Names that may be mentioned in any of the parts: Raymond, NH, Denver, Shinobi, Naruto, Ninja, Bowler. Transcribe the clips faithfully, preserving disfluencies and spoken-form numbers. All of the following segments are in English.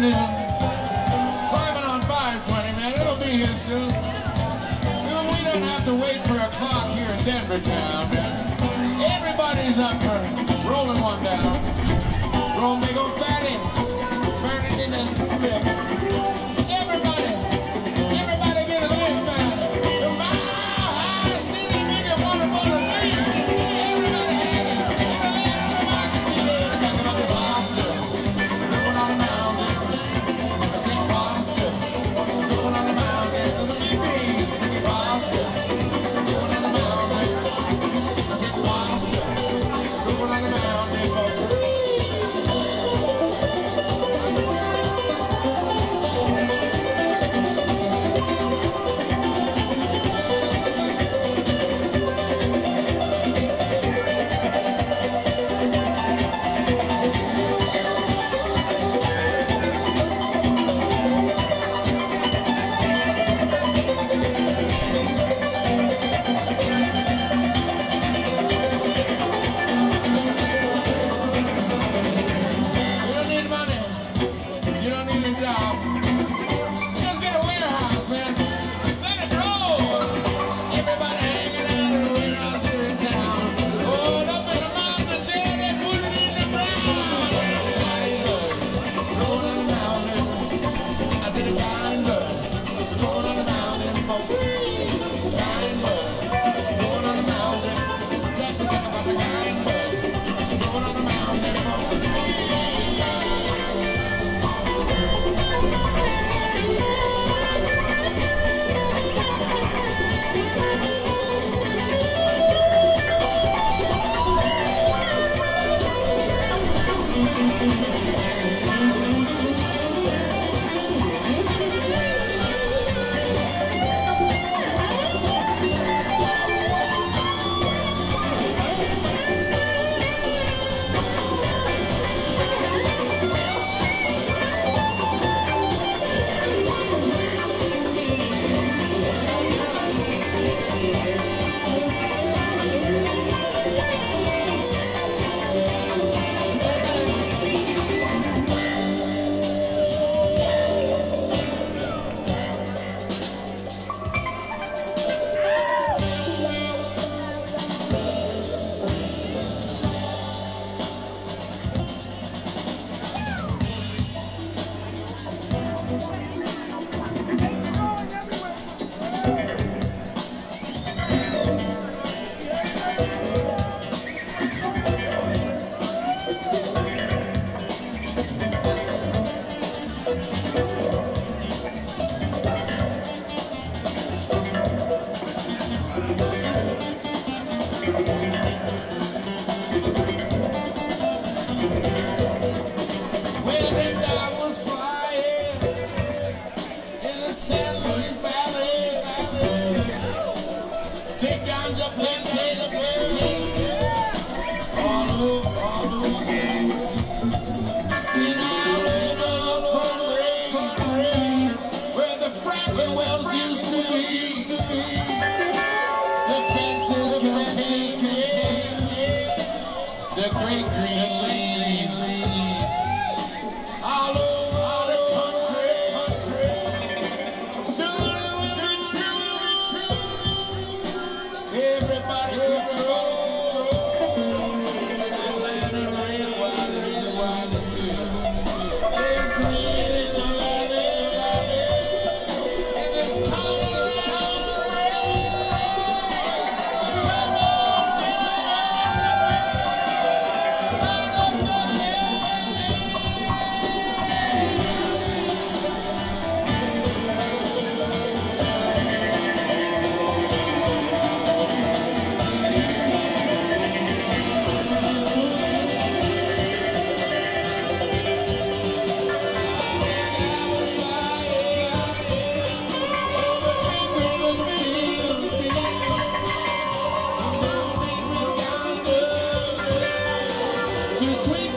Climbing on five twenty, man, it'll be here soon. No, we don't have to wait for a clock here in Denver town, man. Everybody's up for rolling one down. Roll big old fatty, burn it in a slip. Thank you. Check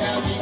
out the